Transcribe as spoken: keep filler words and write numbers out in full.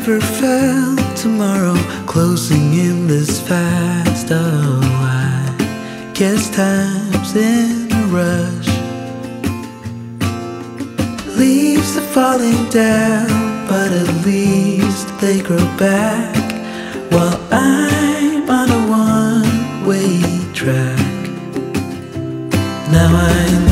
never felt tomorrow closing in this fast. Oh, I guess time's in a rush. Leaves are falling down, but at least they grow back, while I'm on a one-way track. Now I'm